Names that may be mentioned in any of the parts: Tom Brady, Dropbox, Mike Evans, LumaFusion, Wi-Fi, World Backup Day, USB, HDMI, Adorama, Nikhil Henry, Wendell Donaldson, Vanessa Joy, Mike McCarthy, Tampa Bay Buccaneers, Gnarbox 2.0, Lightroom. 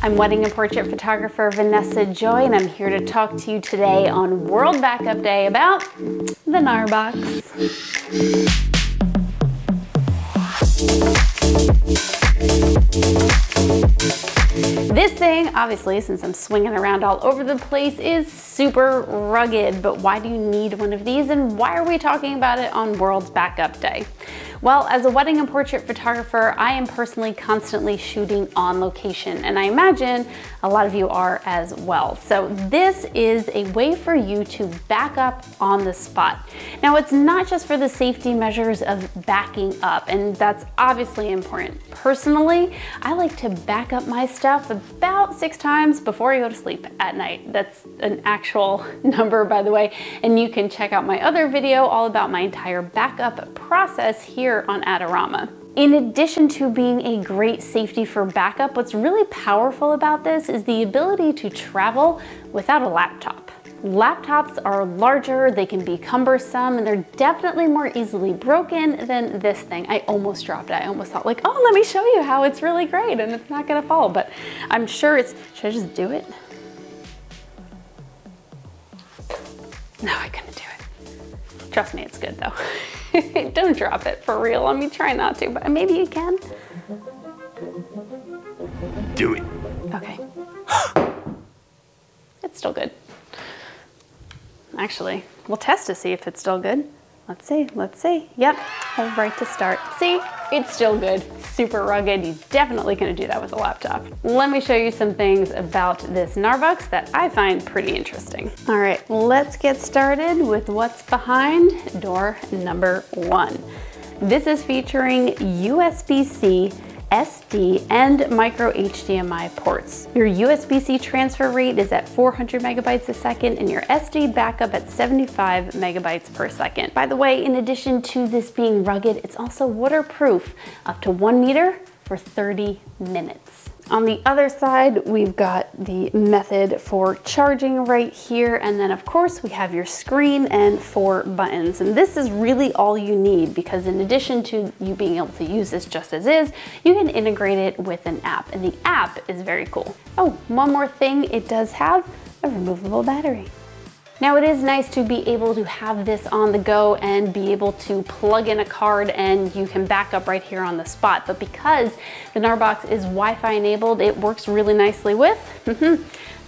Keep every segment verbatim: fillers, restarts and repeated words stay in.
I'm wedding and portrait photographer Vanessa Joy, and I'm here to talk to you today on World Backup Day about the Gnarbox. This thing, obviously, since I'm swinging around all over the place, is super rugged, but why do you need one of these and why are we talking about it on World Backup Day? Well, as a wedding and portrait photographer, I am personally constantly shooting on location, and I imagine a lot of you are as well. So this is a way for you to back up on the spot. Now, it's not just for the safety measures of backing up, and that's obviously important. Personally, I like to back up my stuff about six times before I go to sleep at night. That's an actual number, by the way, and you can check out my other video all about my entire backup process here on Adorama. In addition to being a great safety for backup, what's really powerful about this is the ability to travel without a laptop. Laptops are larger, they can be cumbersome, and they're definitely more easily broken than this thing. I almost dropped it. I almost thought like, oh, let me show you how it's really great and it's not gonna fall, but I'm sure it's, should I just do it? No, I couldn't do it. Trust me, it's good though. Don't drop it, for real. Let me try not to, but maybe you can. Do it. Okay. It's still good. Actually, we'll test to see if it's still good. Let's see, let's see. Yep, all right to start. See, it's still good, super rugged. You're definitely gonna do that with a laptop. Let me show you some things about this Gnarbox that I find pretty interesting. All right, let's get started with what's behind door number one. This is featuring U S B C, S D, and micro H D M I ports. Your U S B C transfer rate is at four hundred megabytes a second and your S D backup at seventy-five megabytes per second. By the way, in addition to this being rugged, it's also waterproof up to one meter for thirty minutes. On the other side, we've got the method for charging right here. And then of course we have your screen and four buttons. And this is really all you need because in addition to you being able to use this just as is, you can integrate it with an app, and the app is very cool. Oh, one more thing, it does have a removable battery. Now it is nice to be able to have this on the go and be able to plug in a card and you can back up right here on the spot. But because the Gnarbox is Wi-Fi enabled, it works really nicely with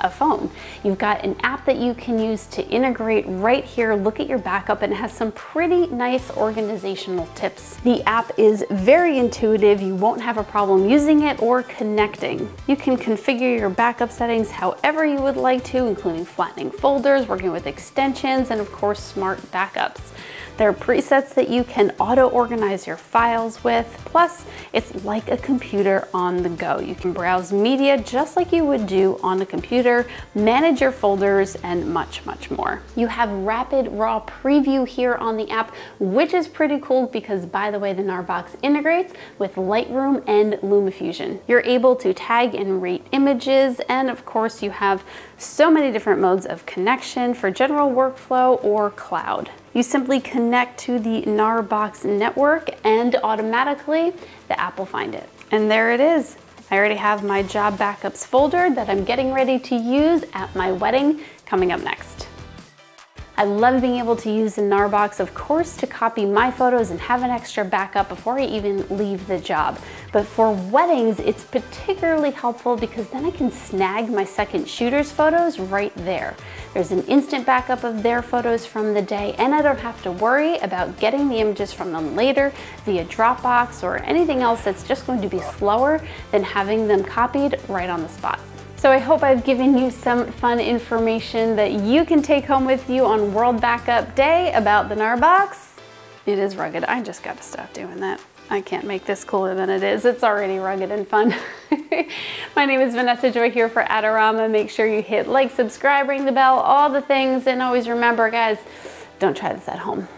a phone. You've got an app that you can use to integrate right here, look at your backup, and it has some pretty nice organizational tips. The app is very intuitive. You won't have a problem using it or connecting. You can configure your backup settings however you would like to, including flattening folders, working with With extensions, and of course smart backups. There are presets that you can auto-organize your files with, plus it's like a computer on the go. You can browse media just like you would do on a computer, manage your folders, and much, much more. You have rapid raw preview here on the app, which is pretty cool because, by the way, the Gnarbox integrates with Lightroom and LumaFusion. You're able to tag and rate images, and of course you have so many different modes of connection for general workflow or cloud. You simply connect to the Gnarbox network and automatically the app will find it. And there it is. I already have my job backups folder that I'm getting ready to use at my wedding coming up next. I love being able to use the Gnarbox, of course, to copy my photos and have an extra backup before I even leave the job. But for weddings, it's particularly helpful because then I can snag my second shooter's photos right there. There's an instant backup of their photos from the day, and I don't have to worry about getting the images from them later via Dropbox or anything else that's just going to be slower than having them copied right on the spot. So I hope I've given you some fun information that you can take home with you on World Backup Day about the Gnarbox. It is rugged. I just gotta stop doing that. I can't make this cooler than it is. It's already rugged and fun. My name is Vanessa Joy here for Adorama. Make sure you hit like, subscribe, ring the bell, all the things. And always remember, guys, don't try this at home.